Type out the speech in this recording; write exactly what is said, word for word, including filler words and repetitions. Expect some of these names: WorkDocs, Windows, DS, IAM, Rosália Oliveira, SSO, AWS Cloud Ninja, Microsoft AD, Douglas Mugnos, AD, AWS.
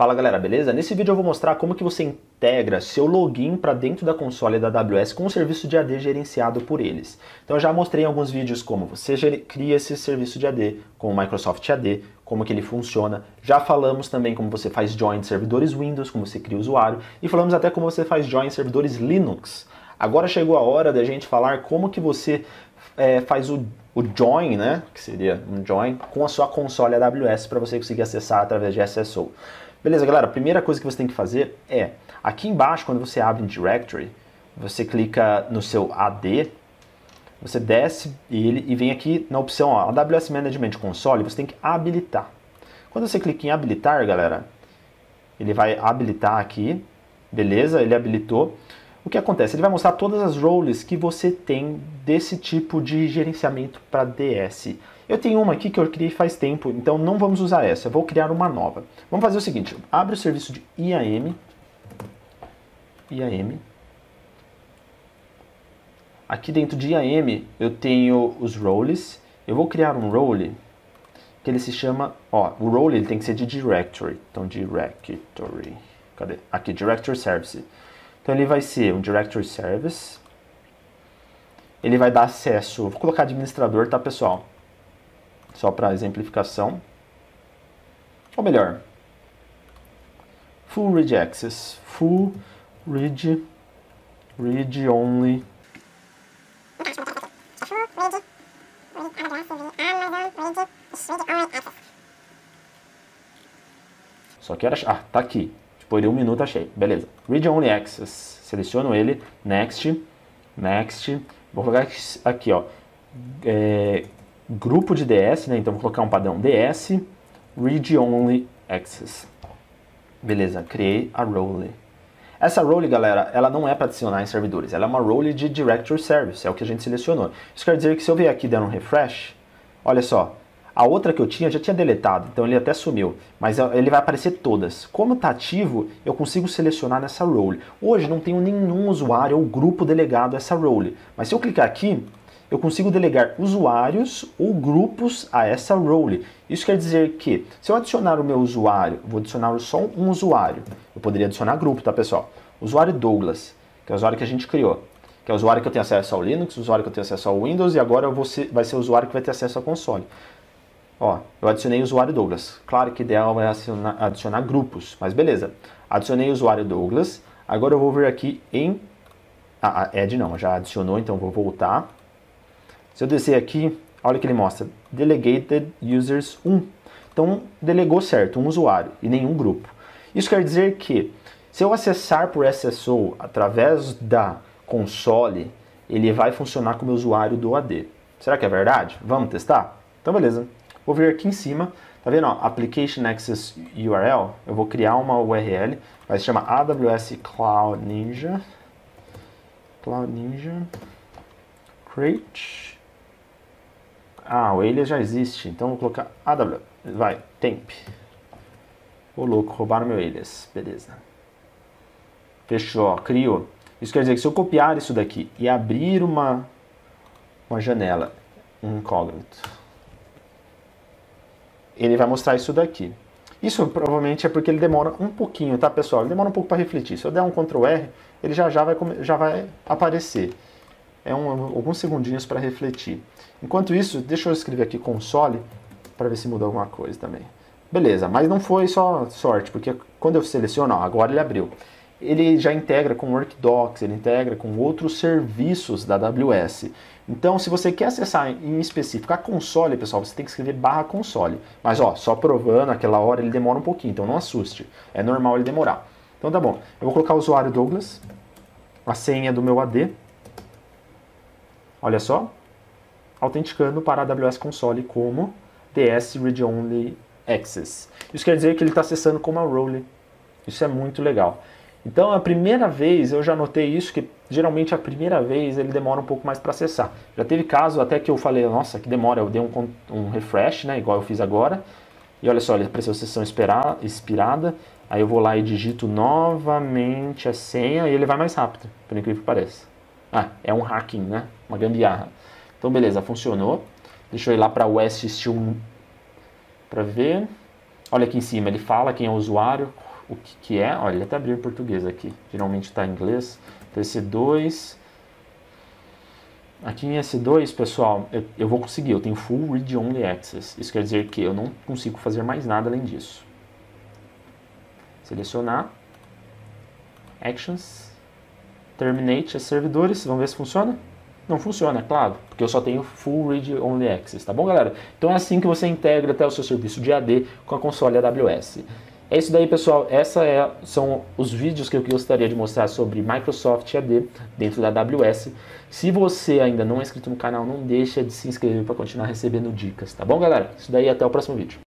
Fala galera, beleza? Nesse vídeo eu vou mostrar como que você integra seu login para dentro da console da A W S com o serviço de A D gerenciado por eles. Então eu já mostrei em alguns vídeos como você cria esse serviço de A D com o Microsoft A D, como que ele funciona. Já falamos também como você faz join de servidores Windows, como você cria o usuário e falamos até como você faz join de servidores Linux. Agora chegou a hora da gente falar como que você é, faz o o join, né, que seria um join, com a sua console A W S para você conseguir acessar através de S S O. Beleza, galera? A primeira coisa que você tem que fazer é, aqui embaixo, quando você abre em Directory, você clica no seu A D, você desce e, ele, e vem aqui na opção ó, A W S Management Console, você tem que habilitar. Quando você clica em habilitar, galera, ele vai habilitar aqui, beleza? Ele habilitou. O que acontece? Ele vai mostrar todas as roles que você tem desse tipo de gerenciamento para D S. Eu tenho uma aqui que eu criei faz tempo, então não vamos usar essa, eu vou criar uma nova. Vamos fazer o seguinte, abre o serviço de I A M, I A M. Aqui dentro de I A M eu tenho os roles, eu vou criar um role que ele se chama, ó, o role ele tem que ser de directory, então directory, cadê? Aqui, directory service. Então ele vai ser um directory service, ele vai dar acesso, vou colocar administrador, tá pessoal? Só para exemplificação, ou melhor, full read access, full read, read only, só que era, ah, tá aqui. Por um minuto achei, beleza. Read Only Access, seleciono ele, Next, Next, vou colocar aqui, ó, é, grupo de D S, né, então vou colocar um padrão D S, Read Only Access. Beleza, criei a role. Essa role, galera, ela não é para adicionar em servidores, ela é uma role de Directory Service, é o que a gente selecionou. Isso quer dizer que se eu vier aqui dando um refresh, olha só, a outra que eu tinha, eu já tinha deletado, então ele até sumiu, mas ele vai aparecer todas. Como está ativo, eu consigo selecionar nessa role. Hoje não tenho nenhum usuário ou grupo delegado a essa role, mas se eu clicar aqui, eu consigo delegar usuários ou grupos a essa role. Isso quer dizer que, se eu adicionar o meu usuário, vou adicionar só um usuário, eu poderia adicionar grupo, tá pessoal? Usuário Douglas, que é o usuário que a gente criou. Que é o usuário que eu tenho acesso ao Linux, o usuário que eu tenho acesso ao Windows, e agora eu vou ser, vai ser o usuário que vai ter acesso ao console. Ó, eu adicionei o usuário Douglas. Claro que o ideal é adicionar, adicionar grupos, mas beleza. Adicionei o usuário Douglas. Agora eu vou vir aqui em... Ah, Add não, já adicionou, então vou voltar. Se eu descer aqui, olha o que ele mostra. Delegated Users um. Então, delegou certo, um usuário e nenhum grupo. Isso quer dizer que, se eu acessar por S S O através da console, ele vai funcionar como usuário do A D. Será que é verdade? Vamos testar? Então, beleza. Vou vir aqui em cima, tá vendo, ó, Application Access U R L, eu vou criar uma U R L, vai se chamar A W S Cloud Ninja, Cloud Ninja, Create, ah, o alias já existe, então vou colocar A W S, vai, temp, ô louco, roubaram meu alias, beleza, fechou, criou, isso quer dizer que se eu copiar isso daqui e abrir uma, uma janela, um incógnito, ele vai mostrar isso daqui. Isso provavelmente é porque ele demora um pouquinho, tá pessoal? Ele demora um pouco para refletir. Se eu der um control R, ele já já vai, já vai aparecer. É um, alguns segundinhos para refletir. Enquanto isso, deixa eu escrever aqui console, para ver se muda alguma coisa também. Beleza, mas não foi só sorte, porque quando eu seleciono, ó, agora ele abriu. Ele já integra com WorkDocs, ele integra com outros serviços da A W S. Então, se você quer acessar em específico a console, pessoal, você tem que escrever barra console. Mas, ó, só provando, aquela hora ele demora um pouquinho, então não assuste. É normal ele demorar. Então, tá bom. Eu vou colocar o usuário Douglas, a senha do meu A D. Olha só. Autenticando para a A W S console como D S Read Only Access. Isso quer dizer que ele está acessando como a role. Isso é muito legal. Então, a primeira vez, eu já notei isso, que geralmente a primeira vez ele demora um pouco mais para acessar. Já teve caso até que eu falei, nossa, que demora, eu dei um, um refresh, né, igual eu fiz agora. E olha só, ele apareceu sessão expirada, aí eu vou lá e digito novamente a senha e ele vai mais rápido, por incrível que pareça. Ah, é um hacking, né, uma gambiarra. Então, beleza, funcionou. Deixa eu ir lá para o S um para ver. Olha aqui em cima, ele fala quem é o usuário, o que, que é. Olha, ele até abriu em português aqui, geralmente está em inglês. Então esse dois... Aqui em S dois, pessoal, eu, eu vou conseguir, eu tenho Full Read Only Access. Isso quer dizer que eu não consigo fazer mais nada além disso. Selecionar. Actions. Terminate os servidores, vamos ver se funciona. Não funciona, claro, porque eu só tenho Full Read Only Access, tá bom, galera? Então é assim que você integra até o seu serviço de A D com a console A W S. É isso daí, pessoal. Essa é, são os vídeos que eu gostaria de mostrar sobre Microsoft A D dentro da A W S. Se você ainda não é inscrito no canal, não deixa de se inscrever para continuar recebendo dicas, tá bom, galera? Isso daí, até o próximo vídeo.